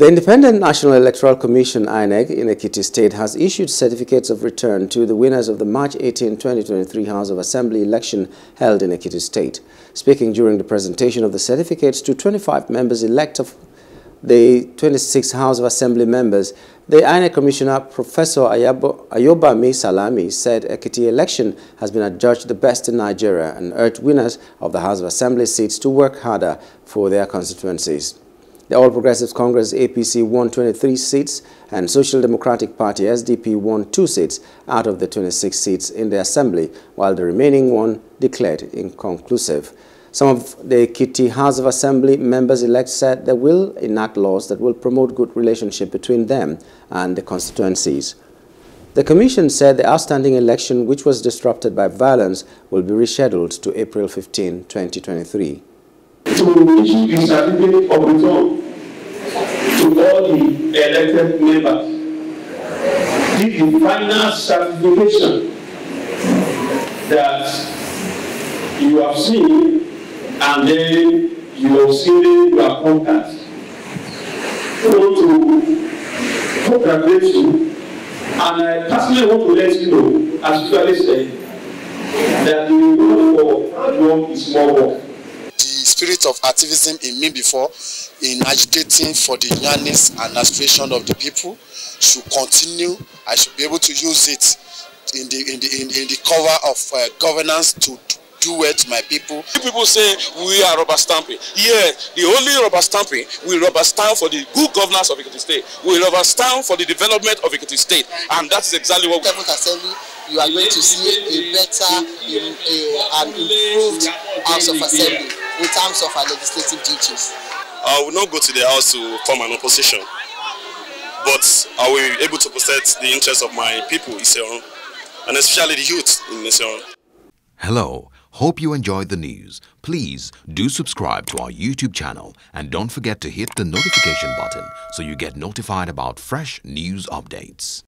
The Independent National Electoral Commission, INEC, in Ekiti State has issued certificates of return to the winners of the March 18, 2023 House of Assembly election held in Ekiti State. Speaking during the presentation of the certificates to 25 members-elect of the 26 House of Assembly members, the INEC Commissioner, Professor Ayobami Salami, said Ekiti election has been adjudged the best in Nigeria and urged winners of the House of Assembly seats to work harder for their constituencies. The All Progressive Congress, APC, won 23 seats and Social Democratic Party, SDP, won 2 seats out of the 26 seats in the Assembly, while the remaining one declared inconclusive. Some of the Ekiti House of Assembly members-elect said they will enact laws that will promote good relationship between them and the constituencies. The Commission said the outstanding election, which was disrupted by violence, will be rescheduled to April 15, 2023. To issue the certificate of return to all the elected members. This is the final certification that you have seen, and then you have seen your contacts. I want to congratulate you, and I personally want to let you know, as you already said, that the reward for hard work is more work. Spirit of activism in me before in agitating for the yearnings and aspiration of the people should continue. I should be able to use it in the cover of governance to do well to my people. People say we are rubber stamping. Yeah, the only rubber stamping will rubber stamp for the good governance of Ekiti State. We rubber stamp for the development of Ekiti State, and that is exactly what we. You are going to see a better and improved House of Assembly in terms of our legislative duties. I will not go to the House to form an opposition, but I will be able to protect the interests of my people, Iserun, and especially the youth in Iserun. Hello, hope you enjoyed the news. Please do subscribe to our YouTube channel and don't forget to hit the notification button so you get notified about fresh news updates.